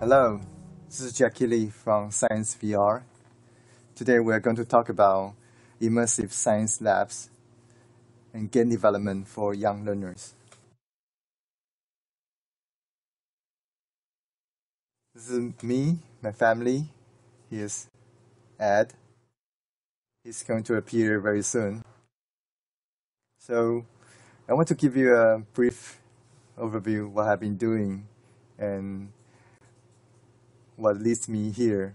Hello, this is Jackie Lee from Science VR. Today we're going to talk about immersive science labs and game development for young learners. This is me, my family. Here's Ed. He's going to appear very soon. So I want to give you a brief overview of what I've been doing and what leads me here.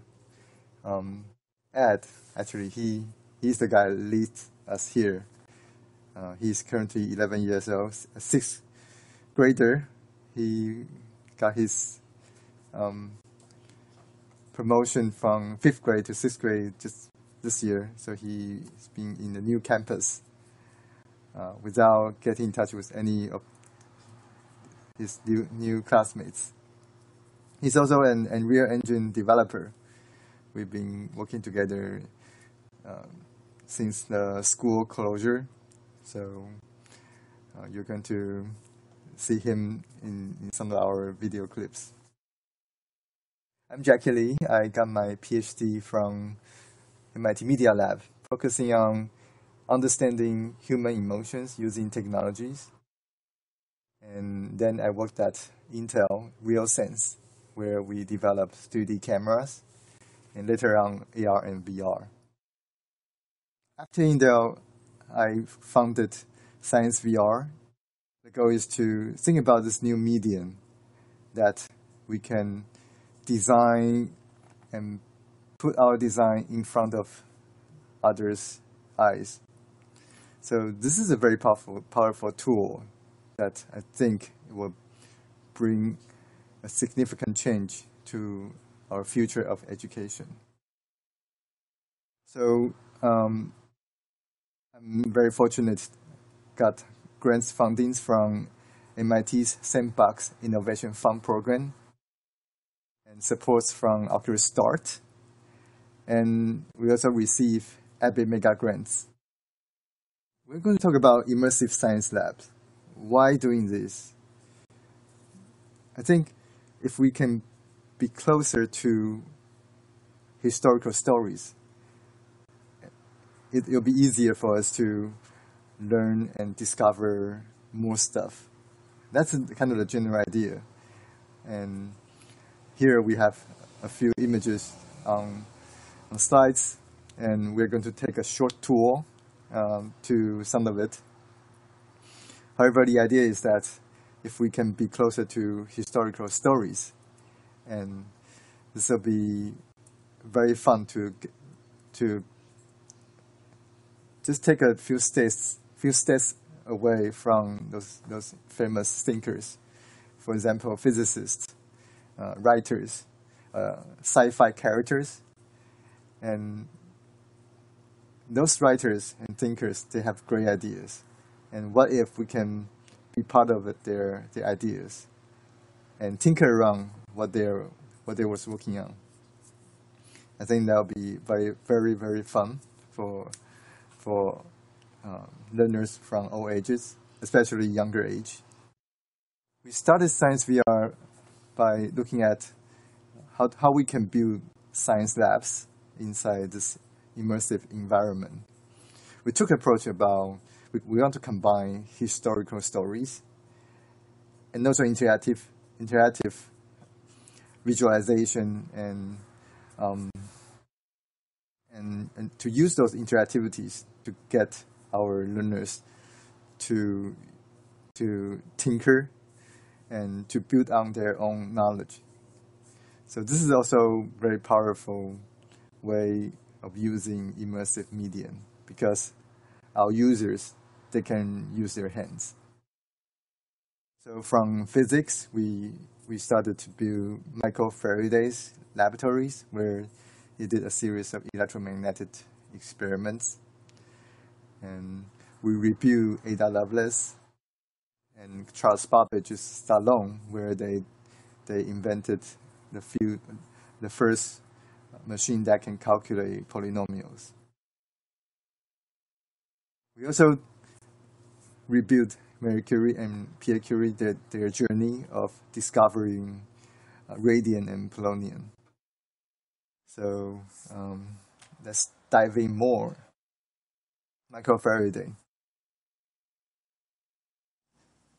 Ed, actually, he's the guy that leads us here. He's currently 11 years old, a sixth grader. He got his promotion from fifth grade to sixth grade just this year. So he's been in the new campus without getting in touch with any of his new classmates. He's also an Unreal Engine developer. We've been working together since the school closure. So you're going to see him in some of our video clips. I'm Jackie Lee. I got my PhD from MIT Media Lab, focusing on understanding human emotions using technologies. And then I worked at Intel RealSense, where we developed 3D cameras, and later on AR and VR. After Intel, I founded Science VR. The goal is to think about this new medium that we can design and put our design in front of others' eyes. So this is a very powerful tool that I think will bring a significant change to our future of education. So I'm very fortunate, got grants fundings from MIT's Sandbox Innovation Fund program and supports from Oculus Start. And we also receive Abbott Mega Grants. We're going to talk about immersive science labs. Why doing this? I think if we can be closer to historical stories, it'll be easier for us to learn and discover more stuff. That's kind of the general idea. And here we have a few images on slides, and we're going to take a short tour to some of it. However, the idea is that if we can be closer to historical stories, and this will be very fun to just take a few steps away from those famous thinkers, for example, physicists, writers, sci-fi characters, and those writers and thinkers, they have great ideas, and what if we can be part of it, their ideas, and tinker around what they was working on. I think that'll be very, very fun for learners from all ages, especially younger age. We started Science VR by looking at how we can build science labs inside this immersive environment. We took an approach about we want to combine historical stories and also interactive visualization and to use those interactivities to get our learners to tinker and to build on their own knowledge. So this is also a very powerful way of using immersive medium, because our users, they can use their hands. So from physics, we started to build Michael Faraday's laboratories, where he did a series of electromagnetic experiments. And we reviewed Ada Lovelace and Charles Babbage's salon, where they invented the first machine that can calculate polynomials. We also rebuilt Marie Curie and Pierre Curie, their journey of discovering radian and polonium. So let's dive in more. Michael Faraday.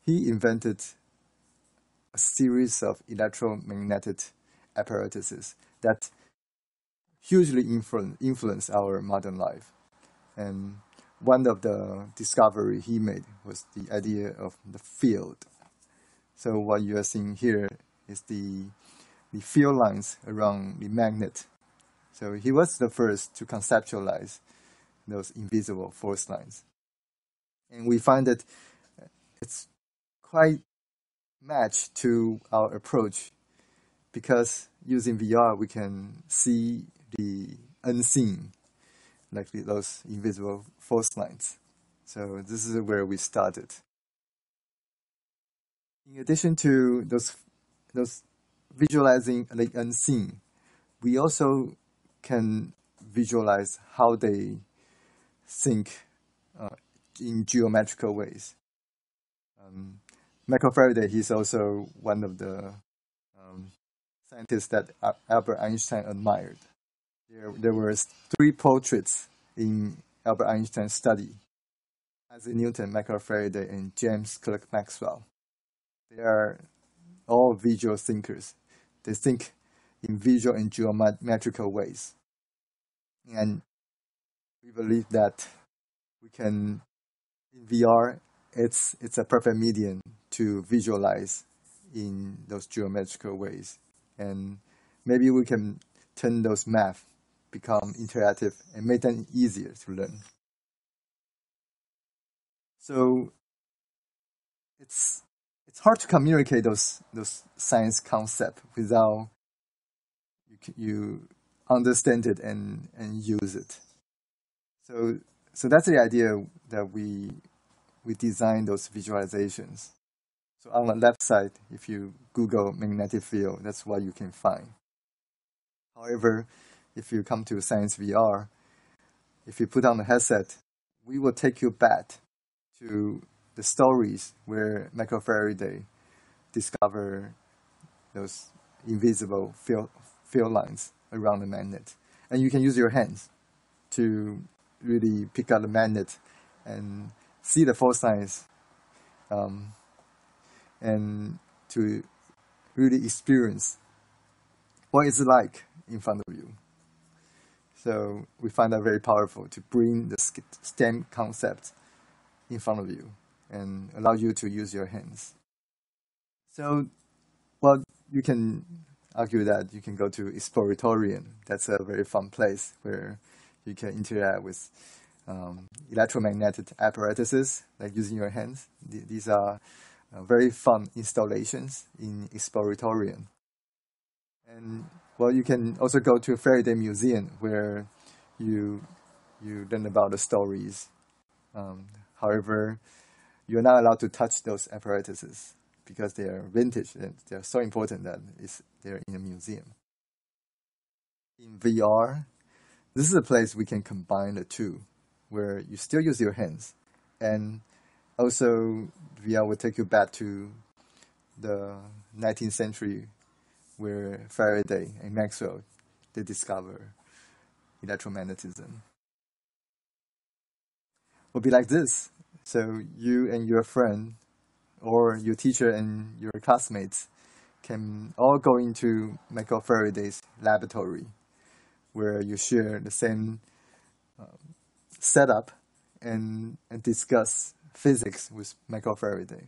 He invented a series of electromagnetic apparatuses that hugely influenced our modern life. And one of the discoveries he made was the idea of the field. So what you are seeing here is the field lines around the magnet. So he was the first to conceptualize those invisible force lines. And we find that it's quite matched to our approach, because using VR, we can see the unseen, like those invisible force lines. So this is where we started. In addition to those visualizing the unseen, we also can visualize how they think in geometrical ways. Michael Faraday, he's also one of the scientists that Albert Einstein admired. There were 3 portraits in Albert Einstein's study: Isaac Newton, Michael Faraday, and James Clerk Maxwell. They are all visual thinkers. They think in visual and geometrical ways. And we believe that we can, in VR, it's a perfect medium to visualize in those geometrical ways. And maybe we can turn those math become interactive and make them easier to learn. So it's hard to communicate those science concepts without you understand it and use it. So that's the idea that we design those visualizations. So on the left side, if you Google magnetic field, that's what you can find. However, if you come to Science VR, if you put on the headset, we will take you back to the stories where Michael Faraday discovered those invisible field lines around the magnet. And you can use your hands to really pick up the magnet and see the force lines, and to really experience what it's like in front of you. So we find that very powerful to bring the STEM concept in front of you and allow you to use your hands. So, well, you can argue that you can go to Exploratorium. That's a very fun place where you can interact with electromagnetic apparatuses, like using your hands. These are very fun installations in Exploratorium. And well, you can also go to Faraday Museum, where you learn about the stories. However, you're not allowed to touch those apparatuses because they are vintage and they are so important that they're in a museum. In VR, this is a place we can combine the two, where you still use your hands, and also VR will take you back to the 19th century, where Faraday and Maxwell, they discover electromagnetism. It will be like this. So you and your friend, or your teacher and your classmates, can all go into Michael Faraday's laboratory, where you share the same setup and discuss physics with Michael Faraday.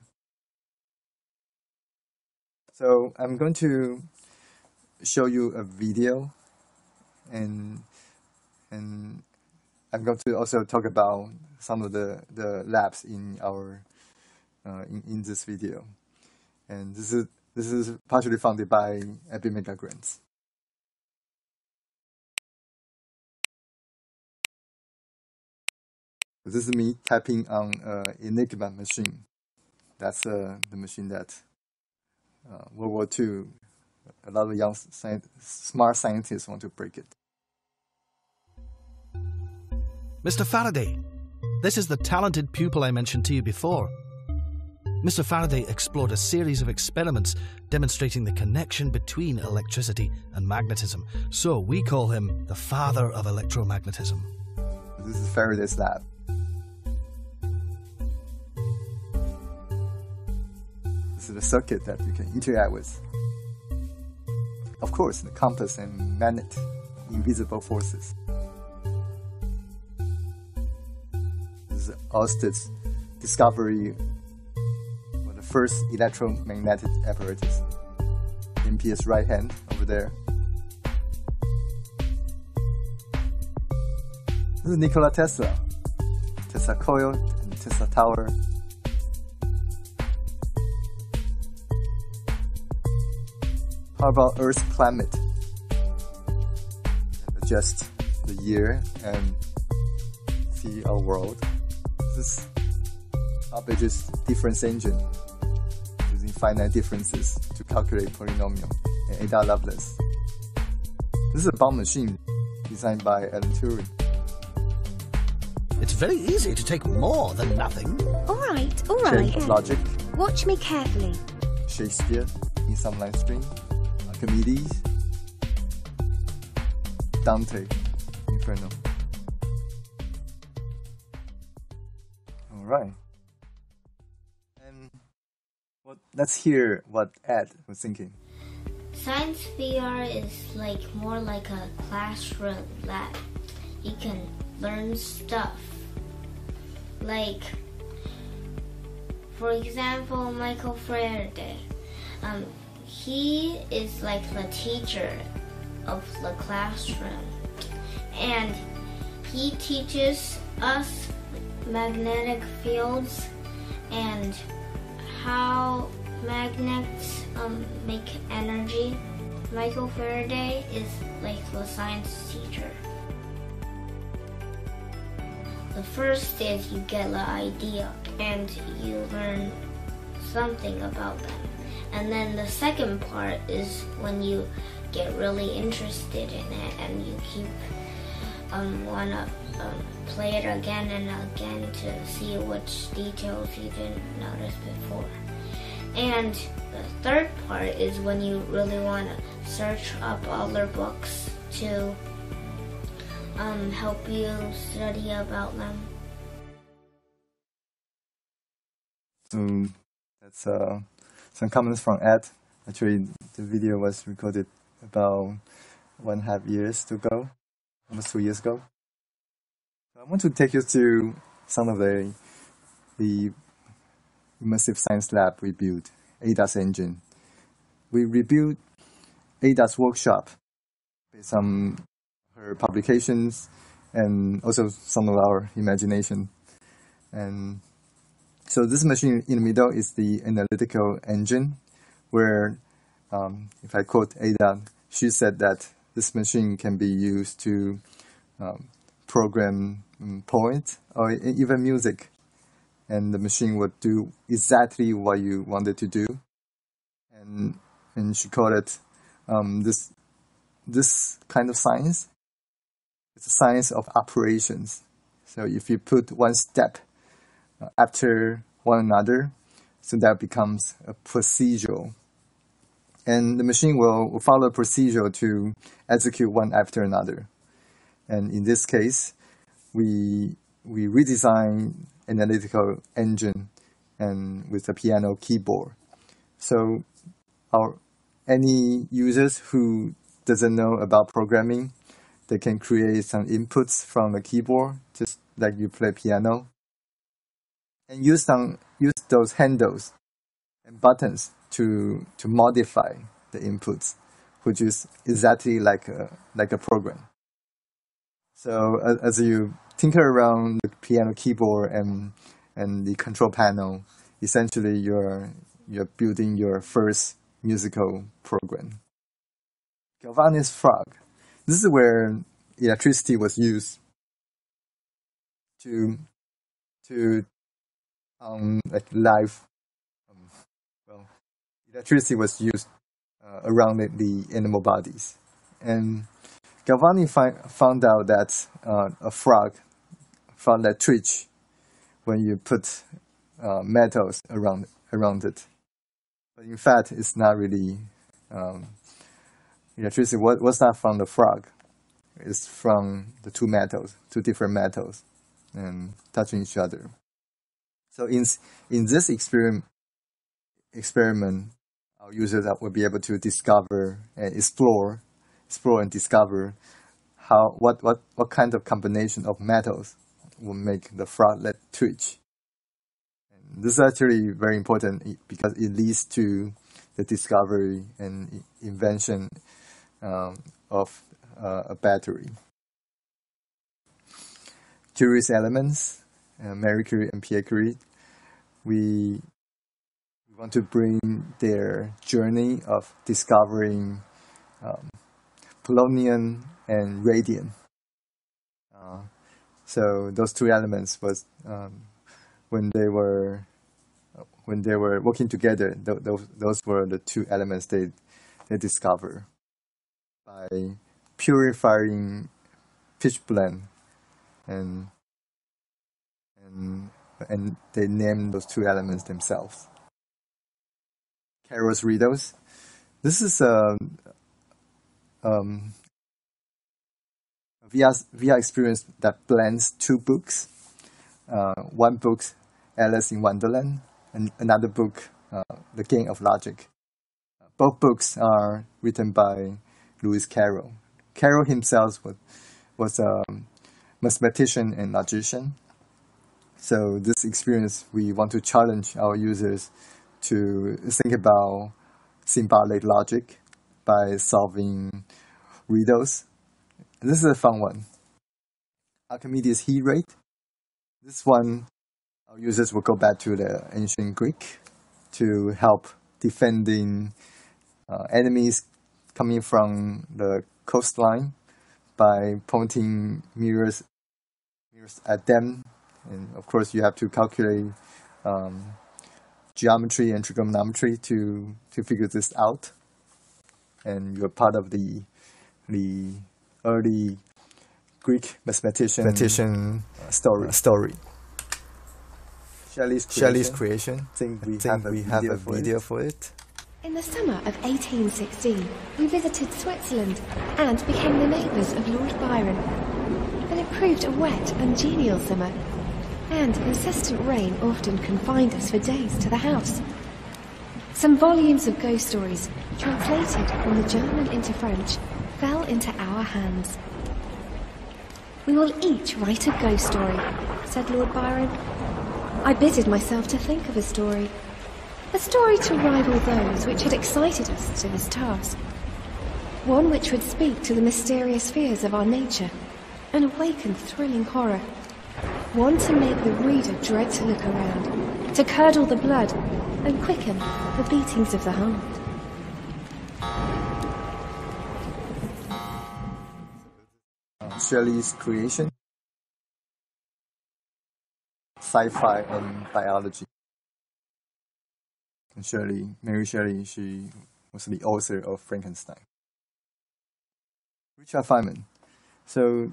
So I'm going to show you a video, and I'm going to also talk about some of the labs in our in this video. And this is partially funded by Epi-Mega Grants. This is me tapping on Enigma machine. That's the machine that World War II, a lot of young smart scientists want to break it. Mr. Faraday, this is the talented pupil I mentioned to you before. Mr. Faraday explored a series of experiments demonstrating the connection between electricity and magnetism, so we call him the father of electromagnetism. This is Faraday's lab. This is a circuit that you can interact with. Of course, the compass and magnet, invisible forces. This is Oersted's discovery, first electromagnetic apparatus. MP's right hand over there. This is Nikola Tesla. Tesla coil and Tesla tower. How about Earth's climate? Adjust the year and see our world. This is Babbage's difference engine, finite differences to calculate polynomial, and Ada Lovelace. This is a bomb machine designed by Alan Turing. It's very easy to take more than nothing. All right. Game of Logic. Watch me carefully. Shakespeare in some line string. Archimedes. Dante. Inferno. All right. Let's hear what Ed was thinking. Science VR is more like a classroom lab. You can learn stuff. For example, Michael Faraday. He is the teacher of the classroom. And he teaches us magnetic fields and how magnets make energy. Michael Faraday is the science teacher. The first is you get the idea and you learn something about them. And then the second part is when you get really interested in it and you keep wanna play it again and again to see which details you didn't notice before. And the third part is when you really want to search up other books to help you study about them. So that's some comments from Ed. Actually, the video was recorded about 1.5 years ago, almost 2 years ago. I want to take you to some of the immersive science lab we built, Ada's engine. We rebuilt Ada's workshop based on her publications and also some of our imagination. And so this machine in the middle is the analytical engine where, if I quote Ada, she said that this machine can be used to program poems or even music, and the machine would do exactly what you wanted to do. And she called it this kind of science. It's a science of operations. So if you put one step after one another, so that becomes a procedural. And the machine will follow a procedural to execute one after another. And in this case, we redesigned analytical engine and with a piano keyboard. So any users who doesn't know about programming, they can create some inputs from the keyboard, just like you play piano, and use those handles and buttons to modify the inputs, which is exactly like a program. So as you tinker around the piano keyboard and the control panel, essentially you're building your first musical program. Galvanic frog. This is where electricity was used electricity was used around the animal bodies. And Galvani found out that a frog found that twitch when you put metals around around it. But in fact, it's not really electricity. What's not from the frog? It's from the two different metals, and touching each other. So in this experiment, our users will be able to discover and explore and discover how what kind of combination of metals will make the froglet twitch. And this is actually very important because it leads to the discovery and invention of a battery. Curie's elements, Marie Curie and Pierre Curie, we want to bring their journey of discovering polonium and radium. So those two elements was when they were working together. Those were the two elements they discovered by purifying pitch blende, and they named those two elements themselves. Carroll's riddles. This is VR experience that blends two books. One book, Alice in Wonderland, and another book, The Game of Logic. Both books are written by Lewis Carroll. Carroll himself was a mathematician and logician. So this experience, we want to challenge our users to think about symbolic logic by solving riddles. This is a fun one. Archimedes' heat rate. This one, our users will go back to the ancient Greek to help defending enemies coming from the coastline by pointing mirrors at them. And of course, you have to calculate geometry and trigonometry to figure this out. And you're part of the early Greek mathematician story. Shelley's creation. I think we have a video for it. In the summer of 1816, we visited Switzerland and became the neighbours of Lord Byron. But it proved a wet, ungenial summer, and insistent rain often confined us for days to the house. Some volumes of ghost stories, translated from the German into French, fell into our hands. "We will each write a ghost story," said Lord Byron. I busied myself to think of a story to rival those which had excited us to this task, one which would speak to the mysterious fears of our nature and awaken thrilling horror, one to make the reader dread to look around, to curdle the blood and quicken the beatings of the heart. Shelley's creation, sci-fi and biology. And Shirley, Mary Shelley, she was the author of Frankenstein. Richard Feynman. So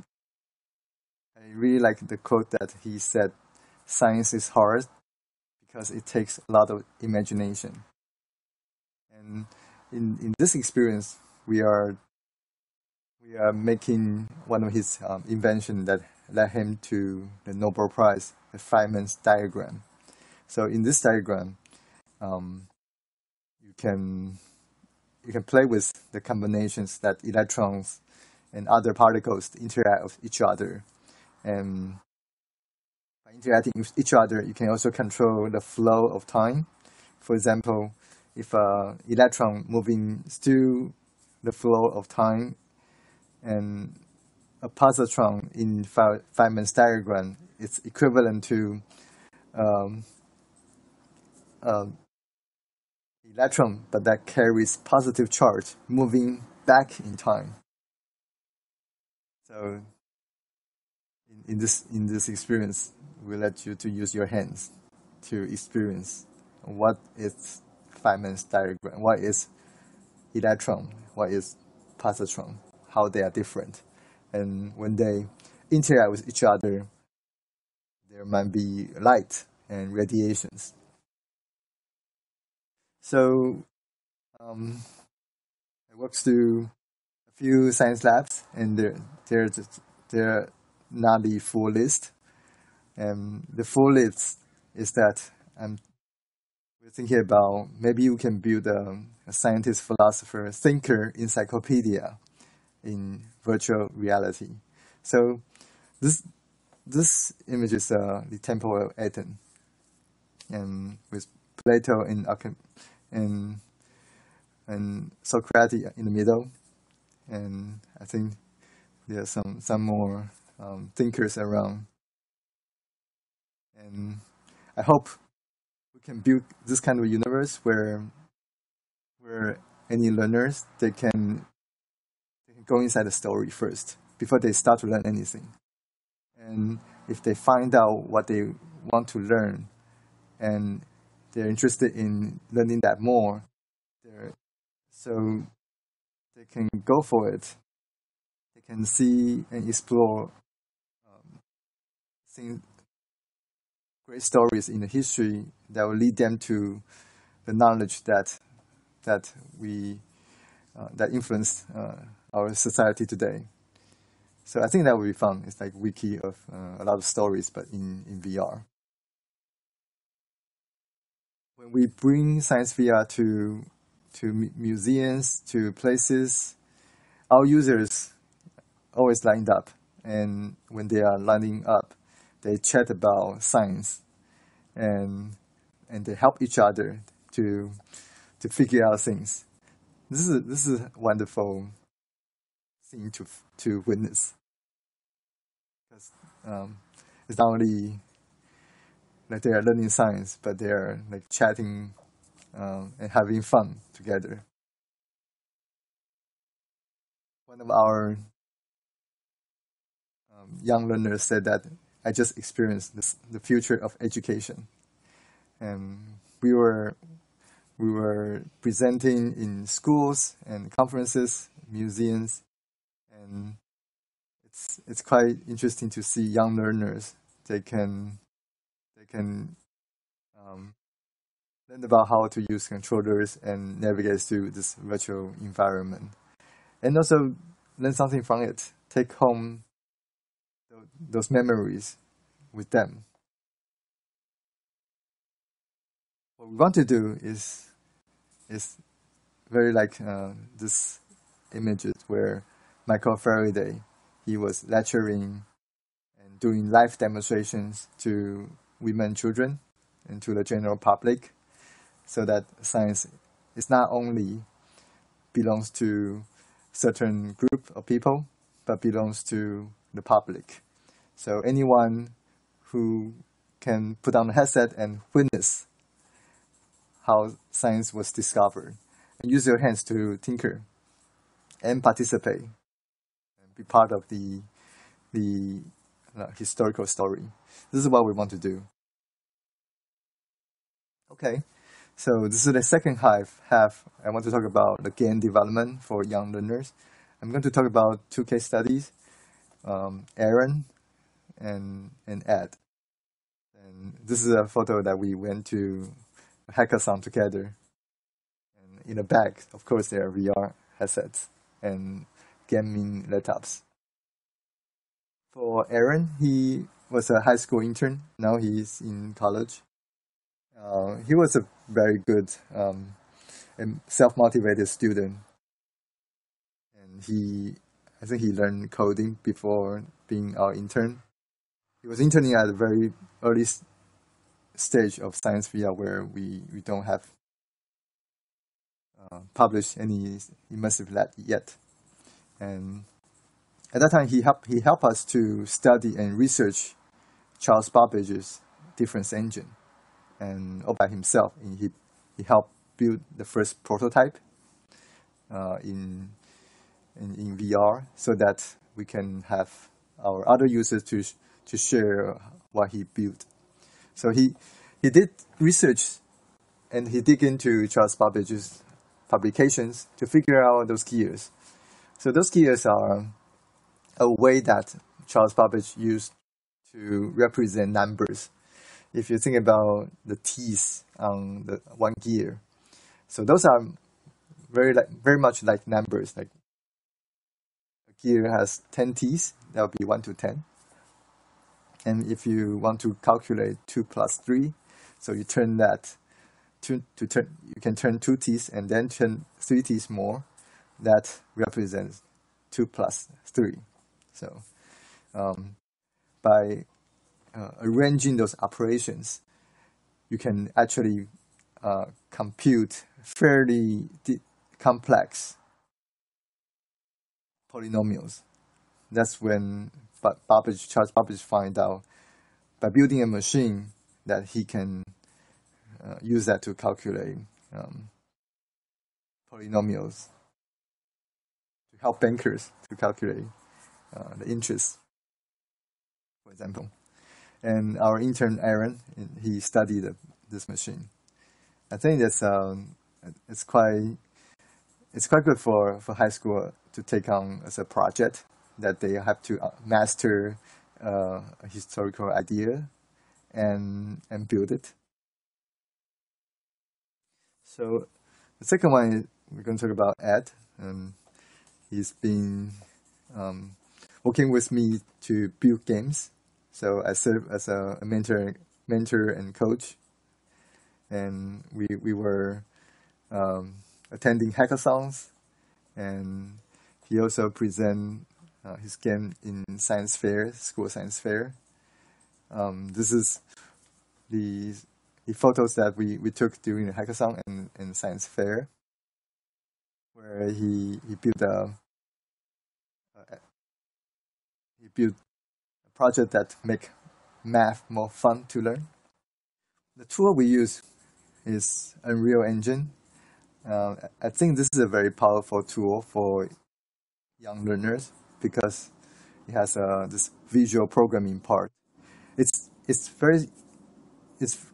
I really like the quote that he said, "Science is hard because it takes a lot of imagination." And in this experience, we are making one of his invention that led him to the Nobel Prize, the Feynman's diagram. So in this diagram, you can play with the combinations that electrons and other particles interact with each other, and by interacting with each other, you can also control the flow of time. For example, if an electron moving through the flow of time, and a positron in Feynman's diagram, it's equivalent to electron, but that carries positive charge moving back in time. So in this experience, we let you to use your hands to experience what is Feynman's diagram, what is electron, what is positron, how they are different. And when they interact with each other, there might be light and radiations. So I worked through a few science labs, and they're not the full list. The full list is that we're thinking about maybe you can build a scientist, philosopher, thinker encyclopedia in virtual reality. So this image is the Temple of Athens, and with Plato and Socrates in the middle, and I think there are some more thinkers around. And I hope we can build this kind of universe where any learners they can go inside the story first before they start to learn anything. And if they find out what they want to learn, and they're interested in learning that more, so they can go for it. They can see and explore great stories in the history that will lead them to the knowledge that influenced our society today. So I think that would be fun. It's like wiki of a lot of stories, but in VR. When we bring science VR to museums, to places, our users always lined up. And when they are lining up, they chat about science, and they help each other to figure out things. This is a wonderful thing to witness. Because it's not only that they are learning science, but they are like chatting and having fun together. One of our young learners said that I just experienced the future of education. We were presenting in schools and conferences, museums, and it's quite interesting to see young learners. They can learn about how to use controllers and navigate through this virtual environment, and also learn something from it. Take home those memories with them. What we want to do is very like this images where Michael Faraday, he was lecturing and doing live demonstrations to women, children, and to the general public, so that science is not only belongs to certain group of people, but belongs to the public. So anyone who can put on a headset and witness how science was discovered, and use your hands to tinker and participate and be part of the historical story. This is what we want to do. Okay, so this is the second half. I want to talk about the game development for young learners. I'm going to talk about two case studies, Aaron and Ed. And this is a photo that we went to a hackathon together. And in the back, of course, there are VR headsets and gaming laptops. For Aaron, he was a high school intern. Now he's in college. He was a very good and self-motivated student. And I think he learned coding before being our intern. He was interning at a very early stage of Science VR, where we don't have published any immersive lab yet. And at that time, he helped us to study and research Charles Babbage's difference engine, and all by himself. And he helped build the first prototype in VR, so that we can have our other users to share what he built. So he did research, and he dig into Charles Babbage's publications to figure out those gears. So those gears are a way that Charles Babbage used to represent numbers. If you think about the T's on the one gear, So those are very much like numbers. Like a gear has 10 T's, that will be 1 to 10. And if you want to calculate 2 plus 3, so you turn that, you can turn 2 T's and then turn 3 T's more. That represents 2 plus 3. So by arranging those operations, you can actually compute fairly complex polynomials. That's when Charles Babbage find out by building a machine that he can use that to calculate polynomials, to help bankers to calculate the interest, for example. And our intern Aaron, he studied this machine. I think that's it's quite good for high school to take on as a project, that they have to master a historical idea and build it. So the second one we're going to talk about Ed. He's been working with me to build games. So I serve as a mentor and coach, and we were attending hackathons, and he also present his game in science fair, school science fair. This is the photos that we took during the hackathon and science fair, where he built a project that make math more fun to learn. The tool we use is Unreal Engine. I think this is a very powerful tool for young learners because it has this visual programming part. It's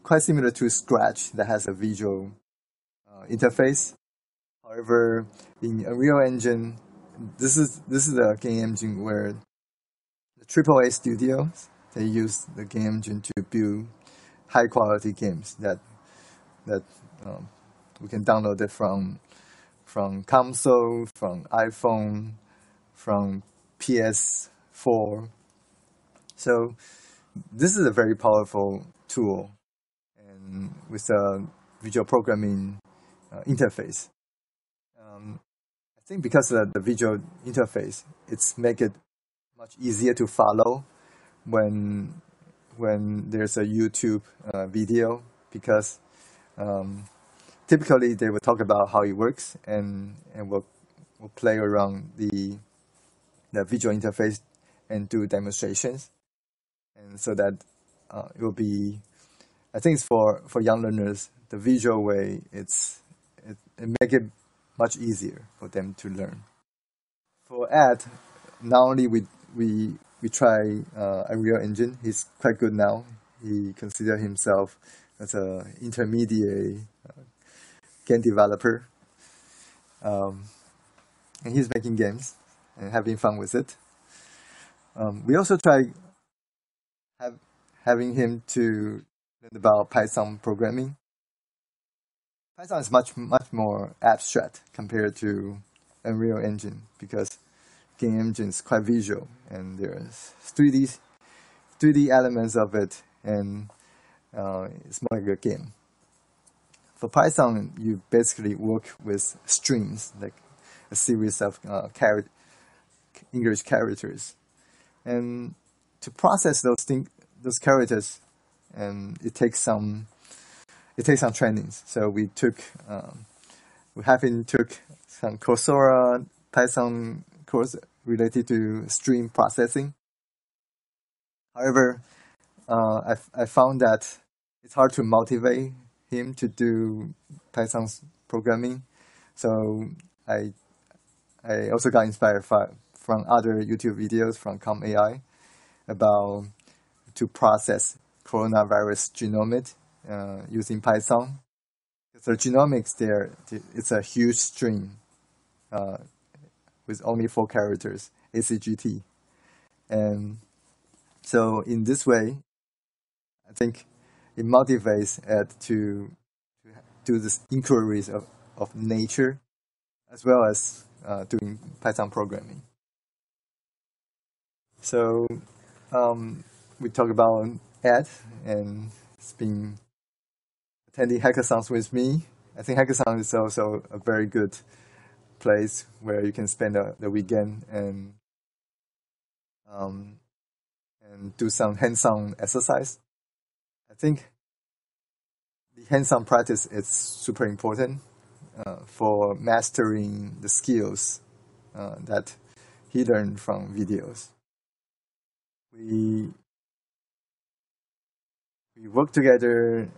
quite similar to Scratch that has a visual interface. However, in Unreal Engine, this is the game engine where the AAA studios, they use the game engine to build high quality games that we can download it from console, from iPhone, from PS4. So this is a very powerful tool, and with a visual programming interface. I think because of the visual interface, it's make it much easier to follow when there's a YouTube video, because typically they will talk about how it works, and we'll play around the visual interface and do demonstrations, and so that it will be, I think it's for young learners, the visual way, it make it much easier for them to learn. For Ed, not only we try Unreal Engine, he's quite good now. He considers himself as an intermediate game developer. And he's making games and having fun with it. We also try having him to learn about Python programming. Python is much more abstract compared to Unreal Engine, because game engine is quite visual and there's 3D elements of it, and it's more like a game. For Python, you basically work with strings, like a series of English characters, and to process those characters, and it takes some trainings. So we took some Coursera Python course related to stream processing. However, I found that it's hard to motivate him to do Python programming. So I also got inspired from other YouTube videos from ComAI about to process coronavirus genomics using Python. So genomics it's a huge string with only 4 characters, ACGT. And so in this way, I think it motivates Ed to do these inquiries of nature, as well as doing Python programming. So we talk about Ed, and he's been attending hackathons with me. I think hackathon is also a very good place where you can spend the weekend and do some hands-on exercise. I think the hands-on practice is super important for mastering the skills that he learned from videos. We work together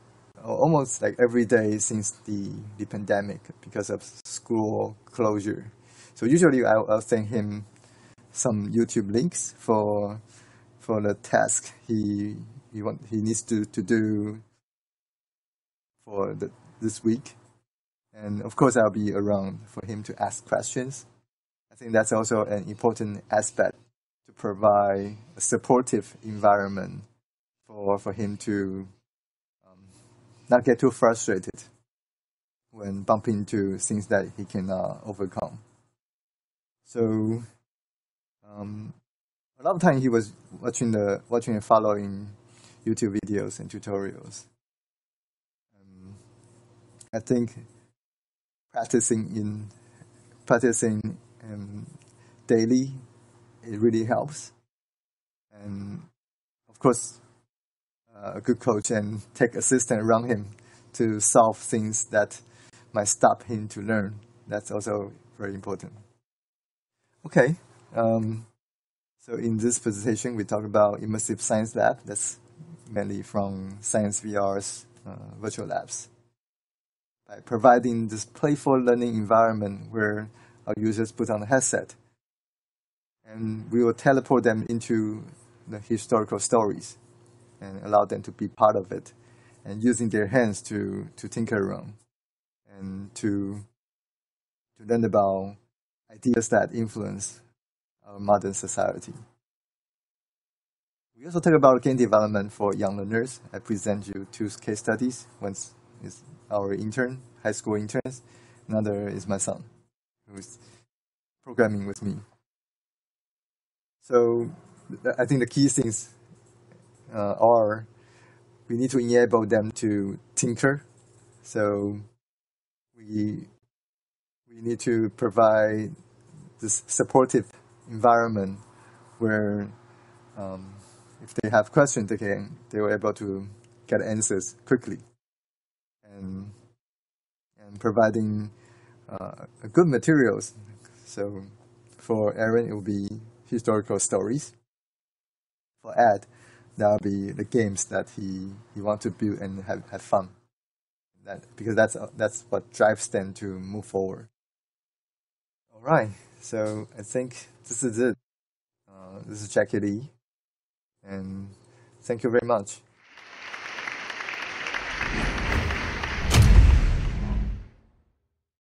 almost like every day since the pandemic because of school closure. So usually I'll send him some YouTube links for the task he needs to do for this week. And of course I'll be around for him to ask questions. I think that's also an important aspect, to provide a supportive environment for him to not get too frustrated when bumping into things that he cannot overcome. So a lot of time he was watching and following YouTube videos and tutorials. I think practicing daily, it really helps. And of course, a good coach and tech assistant around him to solve things that might stop him to learn. That's also very important. Okay, so in this presentation, we talk about Immersive Science Lab. That's mainly from Science VR's virtual labs. By providing this playful learning environment where our users put on a headset, and we will teleport them into the historical stories and allow them to be part of it, and using their hands to tinker around and to learn about ideas that influence our modern society. We also talk about game development for young learners. I present you two case studies. One is our intern, high school interns. Another is my son, who is programming with me. So I think the key things are we need to enable them to tinker. So we need to provide this supportive environment where if they have questions, they were able to get answers quickly, and providing good materials. So for Aaron, it will be historical stories. For Ed, that'll be the games that he wants to build and have fun. Because that's what drives them to move forward. All right, so I think this is it. This is Jackie Lee, and thank you very much.